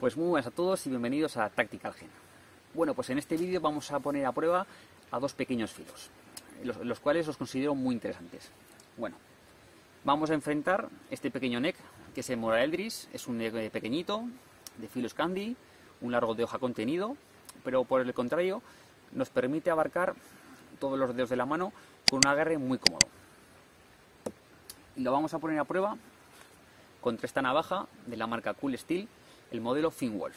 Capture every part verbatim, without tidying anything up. Pues muy buenas a todos y bienvenidos a Tactical Gen. Bueno, pues en este vídeo vamos a poner a prueba a dos pequeños filos, los, los cuales los considero muy interesantes. Bueno, vamos a enfrentar este pequeño neck, que es el Mora Eldris. Es un neck pequeñito, de filo Scandi, un largo de hoja contenido, pero por el contrario nos permite abarcar todos los dedos de la mano con un agarre muy cómodo. Y lo vamos a poner a prueba contra esta navaja de la marca Cold Steel, el modelo Finn Wolf.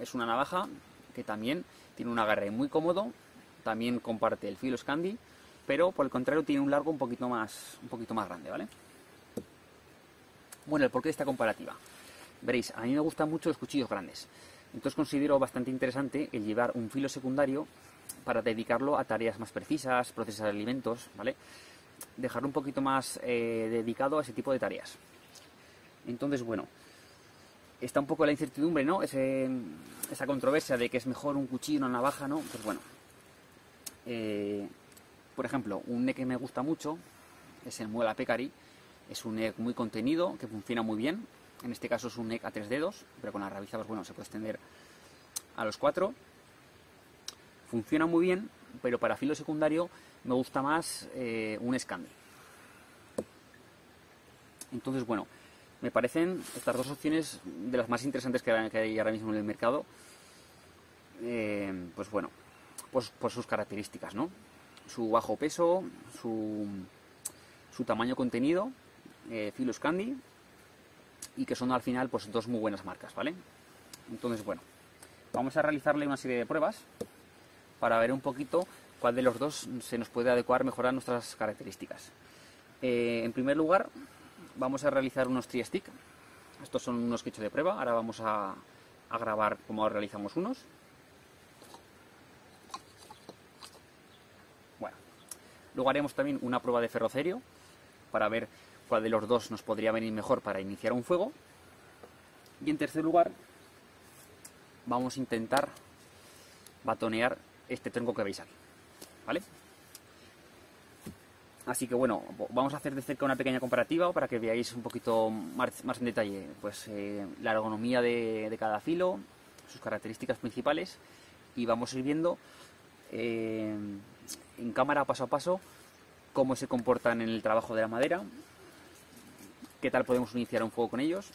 Es una navaja que también tiene un agarre muy cómodo, también comparte el filo Scandi, pero por el contrario tiene un largo un poquito más, un poquito más grande, ¿vale? Bueno, el porqué de esta comparativa. Veréis, a mí me gustan mucho los cuchillos grandes, entonces considero bastante interesante el llevar un filo secundario para dedicarlo a tareas más precisas, procesar alimentos, ¿vale? Dejarlo un poquito más eh, dedicado a ese tipo de tareas. Entonces, bueno, está un poco la incertidumbre, ¿no? Ese, esa controversia de que es mejor un cuchillo, una navaja, ¿no? Pues bueno, eh, por ejemplo, un neck que me gusta mucho es el Muela Pecari. Es un neck muy contenido, que funciona muy bien. En este caso es un neck a tres dedos, pero con la rabiza, pues bueno, se puede extender a los cuatro. Funciona muy bien, pero para filo secundario me gusta más eh, un Scandi. Entonces, bueno, me parecen estas dos opciones de las más interesantes que hay ahora mismo en el mercado, eh, pues bueno, pues por sus características, ¿no? Su bajo peso, su, su tamaño contenido, eh, filo Scandi, y que son al final pues dos muy buenas marcas, ¿vale? Entonces, bueno, vamos a realizarle una serie de pruebas para ver un poquito cuál de los dos se nos puede adecuar, mejorar nuestras características. Eh, en primer lugar, vamos a realizar unos Try Stick. Estos son unos que he hecho de prueba. Ahora vamos a, a grabar cómo realizamos unos. Bueno, luego haremos también una prueba de Ferrocerio para ver cuál de los dos nos podría venir mejor para iniciar un fuego. Y en tercer lugar, vamos a intentar batonear este tronco que veis aquí, ¿vale? Así que bueno, vamos a hacer de cerca una pequeña comparativa para que veáis un poquito más, más en detalle pues, eh, la ergonomía de, de cada filo, sus características principales, y vamos a ir viendo eh, en cámara paso a paso cómo se comportan en el trabajo de la madera, qué tal podemos iniciar un fuego con ellos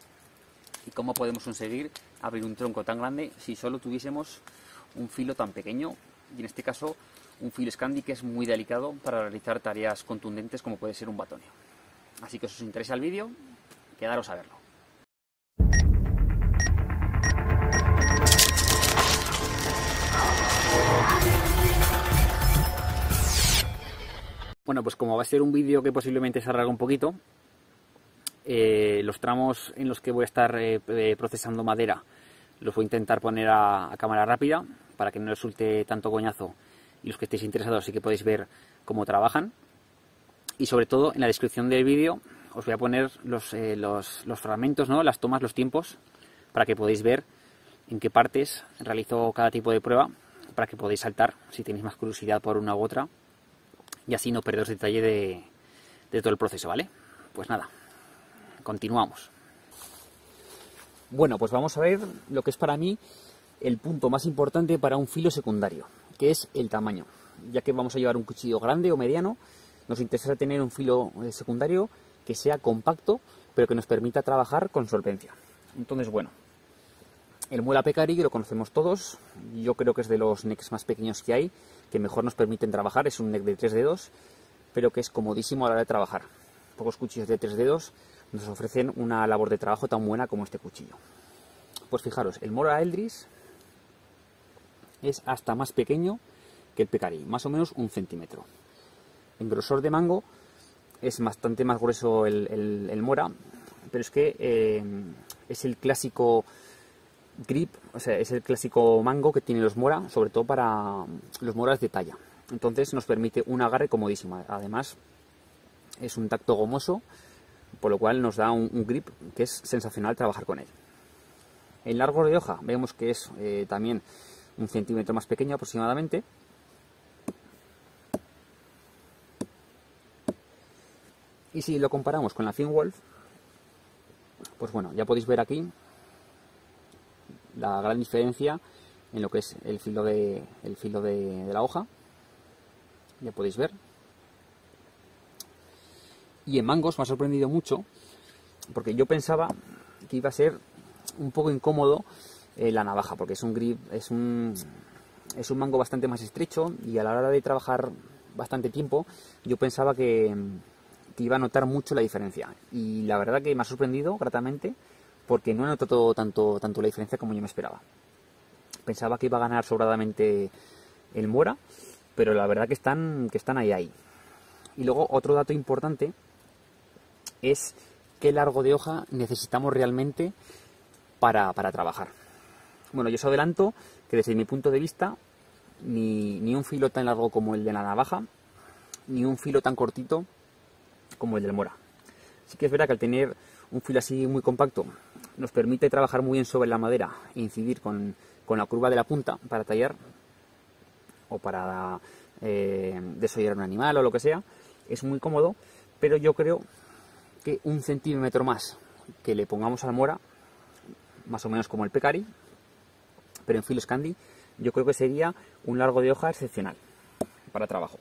y cómo podemos conseguir abrir un tronco tan grande si solo tuviésemos un filo tan pequeño, y en este caso un filo Scandi, que es muy delicado para realizar tareas contundentes como puede ser un batoneo. Así que si os interesa el vídeo, quedaros a verlo. Bueno, pues como va a ser un vídeo que posiblemente se alargue un poquito, eh, los tramos en los que voy a estar eh, procesando madera los voy a intentar poner a, a cámara rápida para que no resulte tanto coñazo, y los que estéis interesados sí que podéis ver cómo trabajan. Y sobre todo, en la descripción del vídeo os voy a poner los, eh, los, los fragmentos, ¿no? Las tomas, los tiempos, para que podáis ver en qué partes realizo cada tipo de prueba, para que podáis saltar si tenéis más curiosidad por una u otra, y así no perderos detalle de, de todo el proceso, ¿vale? Pues nada, continuamos. Bueno, pues vamos a ver lo que es para mí el punto más importante para un filo secundario, que es el tamaño. Ya que vamos a llevar un cuchillo grande o mediano, nos interesa tener un filo secundario que sea compacto, pero que nos permita trabajar con solvencia. Entonces, bueno, el Muela Pecari lo conocemos todos. Yo creo que es de los necks más pequeños que hay, que mejor nos permiten trabajar. Es un neck de tres dedos, pero que es comodísimo a la hora de trabajar. Pocos cuchillos de tres dedos nos ofrecen una labor de trabajo tan buena como este cuchillo. Pues fijaros, el Mora Eldris es hasta más pequeño que el Pecari, más o menos un centímetro. En grosor de mango es bastante más grueso el, el, el Mora, pero es que eh, es el clásico grip, o sea, es el clásico mango que tienen los Mora, sobre todo para los Moras de talla. Entonces nos permite un agarre comodísimo. Además, es un tacto gomoso, por lo cual nos da un, un grip que es sensacional trabajar con él. El largo de hoja vemos que es eh, también un centímetro más pequeño aproximadamente. Y si lo comparamos con la Finn Wolf, pues bueno, ya podéis ver aquí la gran diferencia en lo que es el filo de, el filo de, de la hoja, ya podéis ver. Y en mangos me ha sorprendido mucho, porque yo pensaba que iba a ser un poco incómodo eh, la navaja, porque es un grip, es un, es un mango bastante más estrecho, y a la hora de trabajar bastante tiempo yo pensaba que, que iba a notar mucho la diferencia, y la verdad que me ha sorprendido gratamente, porque no he notado tanto, tanto la diferencia como yo me esperaba. Pensaba que iba a ganar sobradamente el Mora, pero la verdad que están, que están ahí ahí. Y luego otro dato importante es qué largo de hoja necesitamos realmente para, para trabajar. Bueno, yo os adelanto que desde mi punto de vista, ni, ni un filo tan largo como el de la navaja, ni un filo tan cortito como el del Mora. Sí que es verdad que al tener un filo así muy compacto nos permite trabajar muy bien sobre la madera e incidir con, con la curva de la punta para tallar o para eh, desollar un animal o lo que sea. Es muy cómodo, pero yo creo que un centímetro más que le pongamos al Mora, más o menos como el Pecari, pero en filos candy, yo creo que sería un largo de hoja excepcional para trabajo.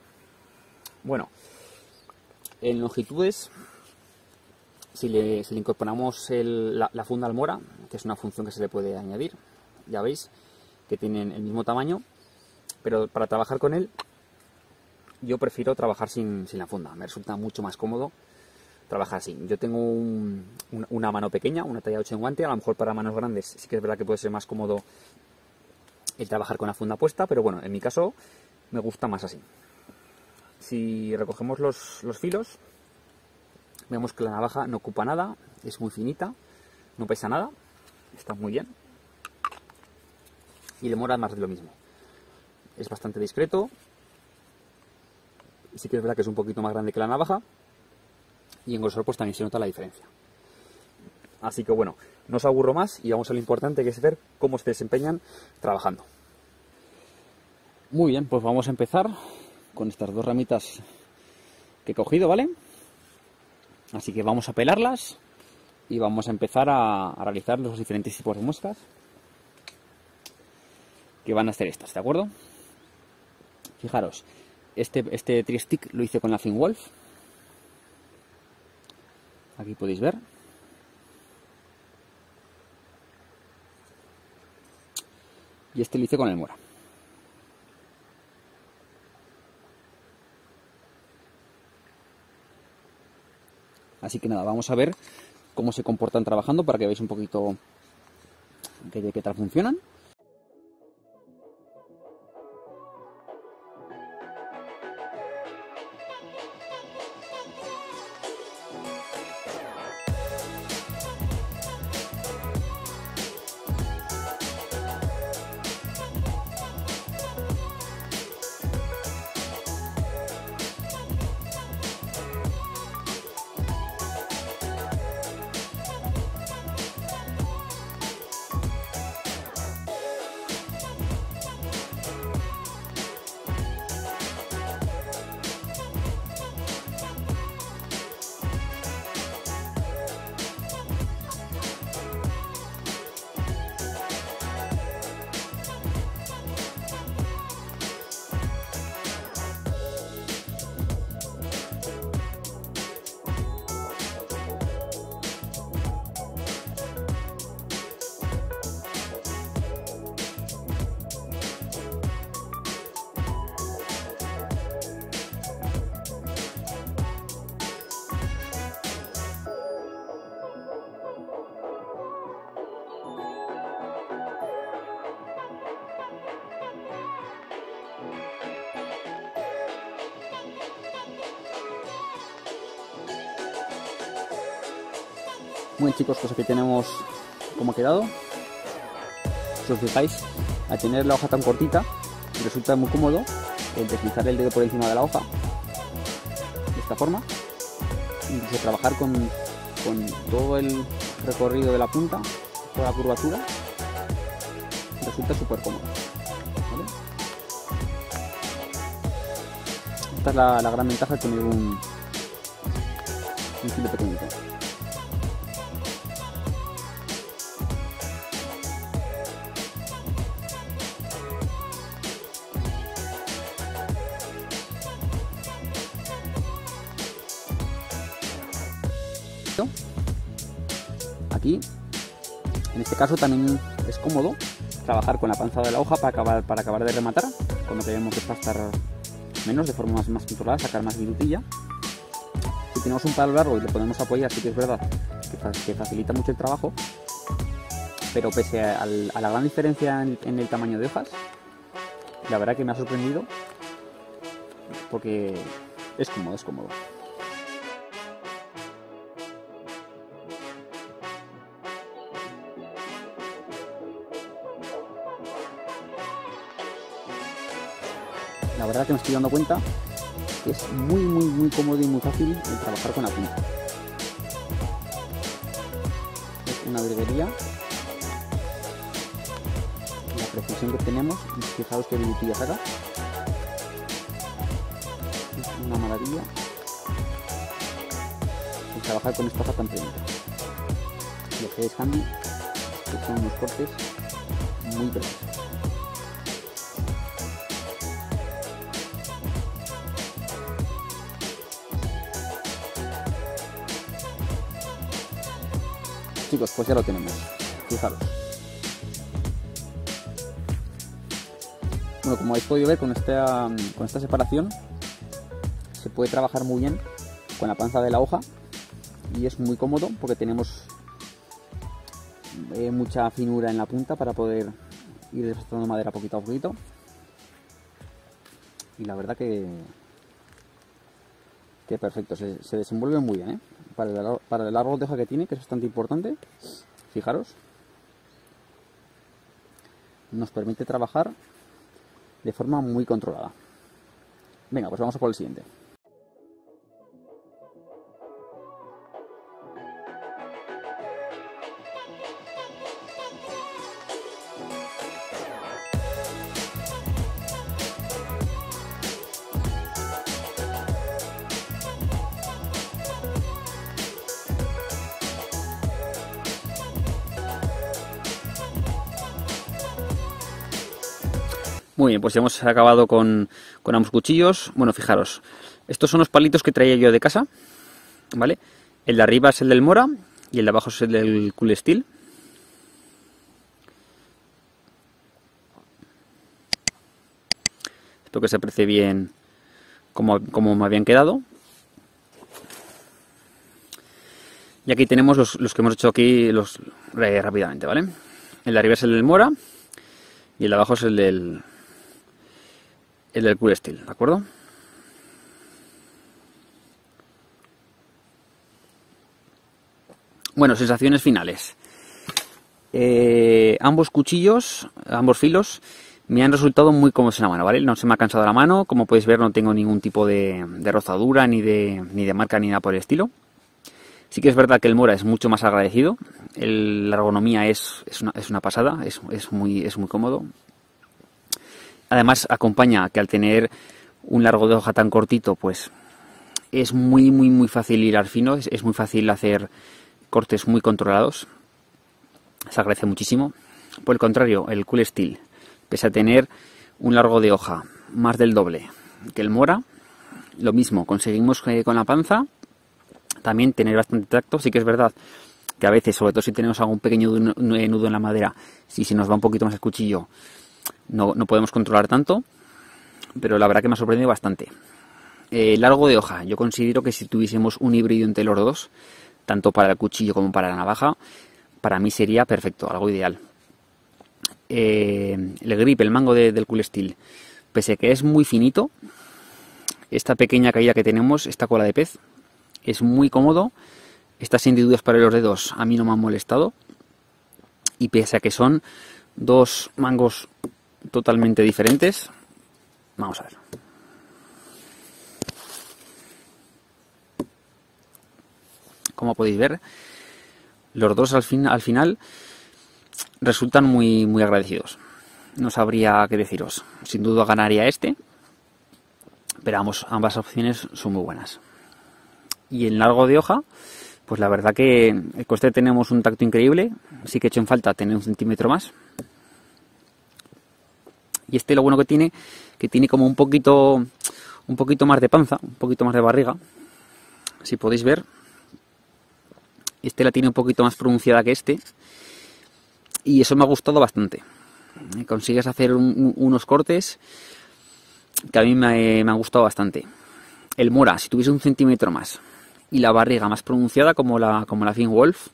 Bueno, en longitudes, si le, si le incorporamos el, la, la funda al Mora, que es una función que se le puede añadir, ya veis que tienen el mismo tamaño, pero para trabajar con él yo prefiero trabajar sin, sin la funda. Me resulta mucho más cómodo trabajar así. Yo tengo un, una mano pequeña, una talla ocho en guante. A lo mejor para manos grandes sí que es verdad que puede ser más cómodo el trabajar con la funda puesta, pero bueno, en mi caso me gusta más así. Si recogemos los, los filos, vemos que la navaja no ocupa nada, es muy finita, no pesa nada, está muy bien. Y el Mora más de lo mismo. Es bastante discreto. Sí que es verdad que es un poquito más grande que la navaja. Y en grosor pues también se nota la diferencia. Así que bueno, no os aburro más y vamos a lo importante, que es ver cómo se desempeñan trabajando. Muy bien, pues vamos a empezar con estas dos ramitas que he cogido, ¿vale? Así que vamos a pelarlas y vamos a empezar a, a realizar los diferentes tipos de muescas que van a hacer estas, ¿de acuerdo? Fijaros, este, este Try Stick lo hice con la Finn Wolf. Aquí podéis ver. Y este lo hice con el Mora. Así que nada, vamos a ver cómo se comportan trabajando para que veáis un poquito de qué tal funcionan. Muy bien, chicos, pues aquí tenemos cómo ha quedado. Si os fijáis, al tener la hoja tan cortita resulta muy cómodo el deslizar el dedo por encima de la hoja de esta forma, incluso trabajar con, con todo el recorrido de la punta, toda la curvatura, resulta súper cómodo, ¿vale? Esta es la, la gran ventaja de tener un, un filo pequeñito. aquí. En este caso también es cómodo trabajar con la panzada de la hoja para acabar, para acabar de rematar, cuando tenemos que estar menos, de forma más, más controlada, sacar más minutilla. Si tenemos un palo largo y le podemos apoyar, sí que es verdad que, que facilita mucho el trabajo, pero pese a, a la gran diferencia en, en el tamaño de hojas, la verdad que me ha sorprendido porque es cómodo, es cómodo. La verdad que me estoy dando cuenta que es muy, muy, muy cómodo y muy fácil el trabajar con la punta. Es una brevería. La precisión que tenemos, fijaos qué brillantilla saca. Es una maravilla el trabajar con esta hoja tan pequeña. Lo que es handy, que son unos cortes muy precisos. Chicos, pues ya lo tenemos, fijaros. Bueno, como habéis podido ver, con esta, con esta separación se puede trabajar muy bien con la panza de la hoja y es muy cómodo porque tenemos eh, mucha finura en la punta para poder ir desgastando madera poquito a poquito, y la verdad que que perfecto, se, se desenvuelve muy bien, ¿eh? Para el, para el árbol de hoja que tiene, que es bastante importante, fijaros, nos permite trabajar de forma muy controlada. Venga, pues vamos a por el siguiente. Muy bien, pues ya hemos acabado con, con ambos cuchillos. Bueno, fijaros, estos son los palitos que traía yo de casa, ¿vale? El de arriba es el del Mora y el de abajo es el del Cold Steel. Espero que se aprecie bien cómo, cómo me habían quedado. Y aquí tenemos los, los que hemos hecho aquí los eh, rápidamente, ¿vale? El de arriba es el del Mora y el de abajo es el del... el del Cold Steel, ¿de acuerdo? Bueno, sensaciones finales. Eh, ambos cuchillos, ambos filos, me han resultado muy cómodos en la mano, ¿vale? No se me ha cansado la mano, como podéis ver no tengo ningún tipo de, de rozadura, ni de, ni de marca, ni nada por el estilo. Sí que es verdad que el Mora es mucho más agradecido, el, la ergonomía es, es, una, es una pasada, es, es, muy, es muy cómodo. Además acompaña que al tener un largo de hoja tan cortito, pues es muy muy muy fácil hilar fino, es, es muy fácil hacer cortes muy controlados, se agradece muchísimo. Por el contrario, el Cold Steel, pese a tener un largo de hoja más del doble que el Mora, lo mismo, conseguimos con la panza también tener bastante tacto. Sí que es verdad que a veces, sobre todo si tenemos algún pequeño nudo en la madera, si se nos va un poquito más el cuchillo, No, no podemos controlar tanto, pero la verdad que me ha sorprendido bastante. Eh, largo de hoja, yo considero que si tuviésemos un híbrido entre los dos, tanto para el cuchillo como para la navaja, para mí sería perfecto, algo ideal. Eh, el grip, el mango de, del Cold Steel, pese a que es muy finito, esta pequeña caída que tenemos, esta cola de pez, es muy cómodo. Estas hendiduras para los dedos a mí no me han molestado, y pese a que son dos mangos totalmente diferentes, vamos a ver. Como podéis ver, los dos al, fin, al final resultan muy, muy agradecidos. No sabría qué deciros. Sin duda ganaría este, pero vamos, ambas opciones son muy buenas. Y en largo de hoja, pues la verdad que el coste tenemos un tacto increíble. Sí que he hecho en falta tener un centímetro más. Y este lo bueno que tiene, que tiene como un poquito, un poquito más de panza, un poquito más de barriga, si podéis ver. Este la tiene un poquito más pronunciada que este. Y eso me ha gustado bastante. Consigues hacer un, unos cortes que a mí me, me han gustado bastante. El Mora, si tuviese un centímetro más y la barriga más pronunciada como la, como la Finn Wolf,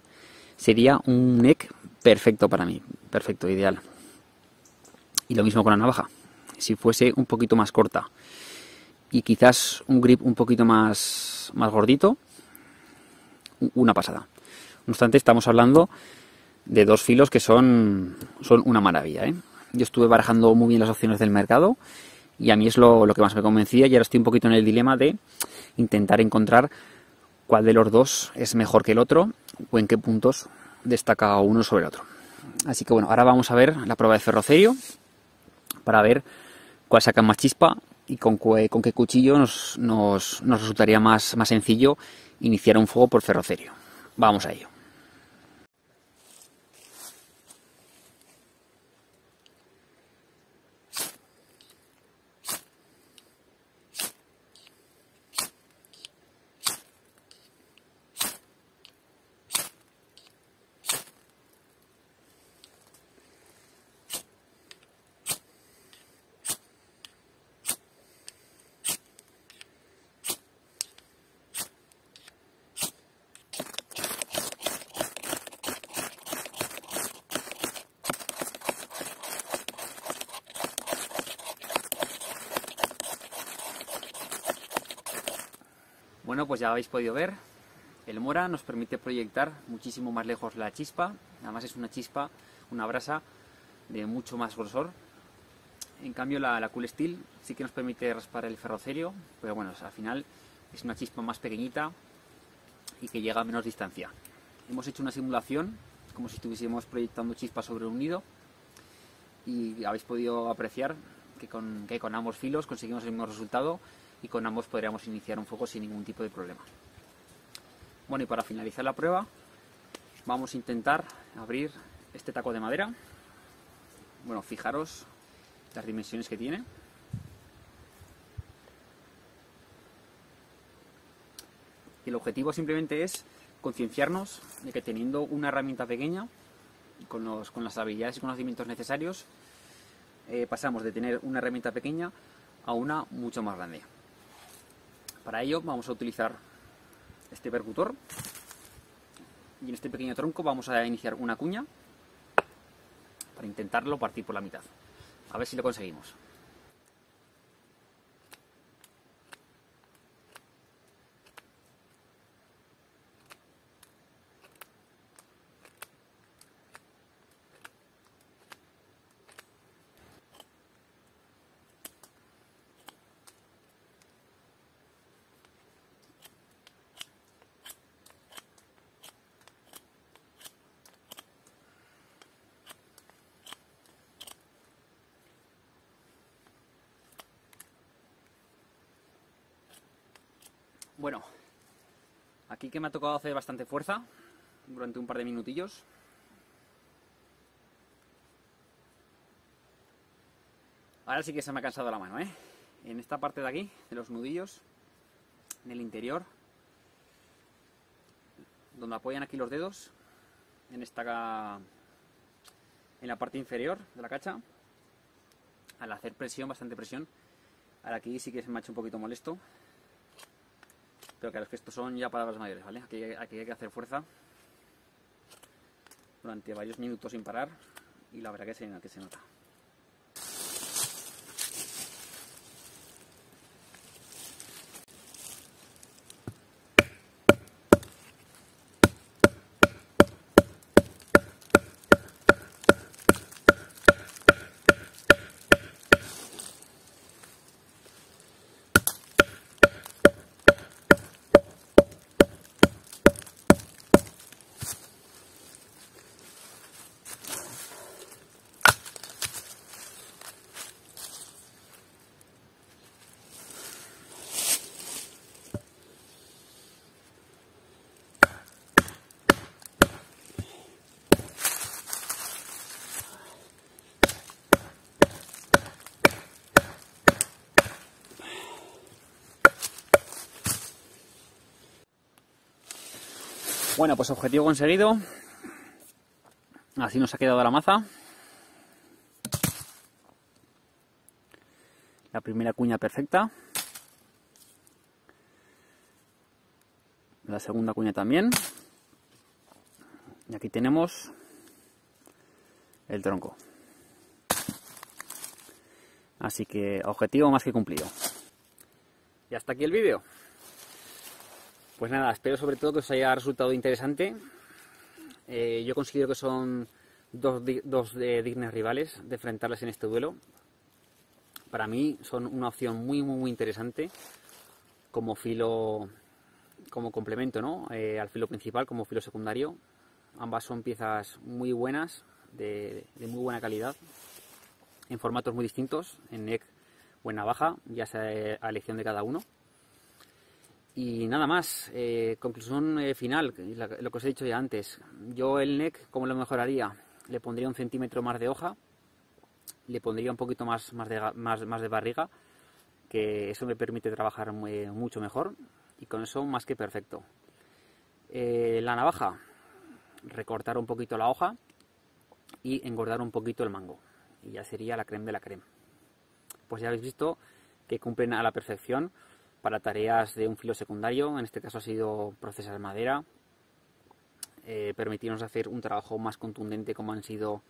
sería un neck perfecto para mí. Perfecto, ideal. Y lo mismo con la navaja. Si fuese un poquito más corta y quizás un grip un poquito más, más gordito, una pasada. No obstante, estamos hablando de dos filos que son, son una maravilla, ¿eh? Yo estuve barajando muy bien las opciones del mercado y a mí es lo, lo que más me convencía, y ahora estoy un poquito en el dilema de intentar encontrar cuál de los dos es mejor que el otro o en qué puntos destaca uno sobre el otro. Así que bueno, ahora vamos a ver la prueba de Ferrocerio para ver cuál saca más chispa y con, qué, con qué cuchillo nos, nos, nos resultaría más, más sencillo iniciar un fuego por Ferrocerio. Vamos a ello. Bueno, pues ya habéis podido ver, el Mora nos permite proyectar muchísimo más lejos la chispa. Además es una chispa, una brasa de mucho más grosor. En cambio la, la Cold Steel sí que nos permite raspar el Ferrocerio, pero bueno, al final es una chispa más pequeñita y que llega a menos distancia. Hemos hecho una simulación como si estuviésemos proyectando chispa sobre un nido y habéis podido apreciar que con, que con ambos filos conseguimos el mismo resultado, y con ambos podríamos iniciar un fuego sin ningún tipo de problema. Bueno, y para finalizar la prueba vamos a intentar abrir este taco de madera. Bueno, fijaros las dimensiones que tiene. Y el objetivo simplemente es concienciarnos de que teniendo una herramienta pequeña, con, los, con las habilidades y conocimientos necesarios, eh, pasamos de tener una herramienta pequeña a una mucho más grande. Para ello vamos a utilizar este percutor y en este pequeño tronco vamos a iniciar una cuña para intentarlo partir por la mitad. A ver si lo conseguimos. Bueno, aquí que me ha tocado hacer bastante fuerza durante un par de minutillos. Ahora sí que se me ha cansado la mano, ¿eh? En esta parte de aquí, de los nudillos, en el interior, donde apoyan aquí los dedos, en esta, en la parte inferior de la cacha, al hacer presión, bastante presión, ahora aquí sí que se me ha hecho un poquito molesto. Pero claro, es que estos son ya palabras mayores, ¿vale? Aquí, aquí hay que hacer fuerza durante varios minutos sin parar y la verdad que se, que se nota. Bueno, pues objetivo conseguido. Así nos ha quedado la maza. La primera cuña perfecta. La segunda cuña también. Y aquí tenemos el tronco. Así que objetivo más que cumplido. Y hasta aquí el vídeo. Pues nada, espero sobre todo que os haya resultado interesante. Eh, yo considero que son dos, dos eh, dignas rivales de enfrentarles en este duelo. Para mí son una opción muy muy muy interesante como filo, como complemento, ¿no? Eh, al filo principal, como filo secundario. Ambas son piezas muy buenas, de, de muy buena calidad, en formatos muy distintos, en neck o en navaja, ya sea a elección de cada uno. Y nada más, eh, conclusión eh, final, lo que os he dicho ya antes. Yo el neck, ¿cómo lo mejoraría? Le pondría un centímetro más de hoja, le pondría un poquito más, más, de, más, más de barriga, que eso me permite trabajar muy, mucho mejor, y con eso más que perfecto. Eh, la navaja, recortar un poquito la hoja y engordar un poquito el mango. Y ya sería la creme de la creme. Pues ya habéis visto que cumplen a la perfección para tareas de un filo secundario. En este caso ha sido procesar madera, eh, permitirnos hacer un trabajo más contundente, como han sido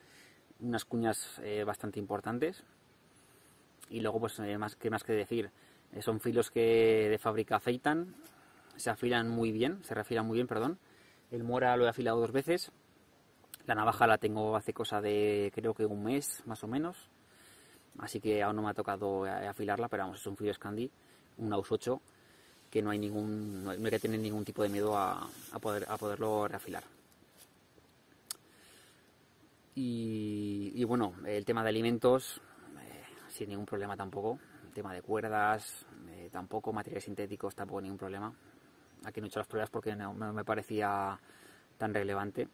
unas cuñas eh, bastante importantes. Y luego, pues eh, más, que, más que decir, eh, son filos que de fábrica afeitan, se afilan muy bien, se reafilan muy bien, perdón. El Mora lo he afilado dos veces. La navaja la tengo hace cosa de, creo que un mes, más o menos. Así que aún no me ha tocado afilarla, pero vamos, es un filo Scandi, un A U S ocho, que no hay ningún, no hay que tener ningún tipo de miedo a, a, poder, a poderlo reafilar. Y, y bueno, el tema de alimentos, eh, sin ningún problema tampoco. El tema de cuerdas, eh, tampoco. Materiales sintéticos, tampoco ningún problema. Aquí no he hecho las pruebas porque no, no me parecía tan relevante.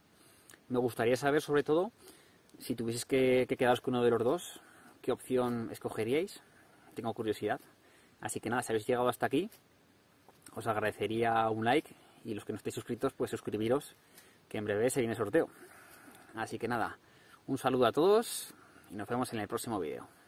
Me gustaría saber, sobre todo, si tuvieses que, que quedaros con uno de los dos, ¿qué opción escogeríais? Tengo curiosidad. Así que nada, si habéis llegado hasta aquí, os agradecería un like, y los que no estéis suscritos, pues suscribiros, que en breve se viene el sorteo. Así que nada, un saludo a todos y nos vemos en el próximo vídeo.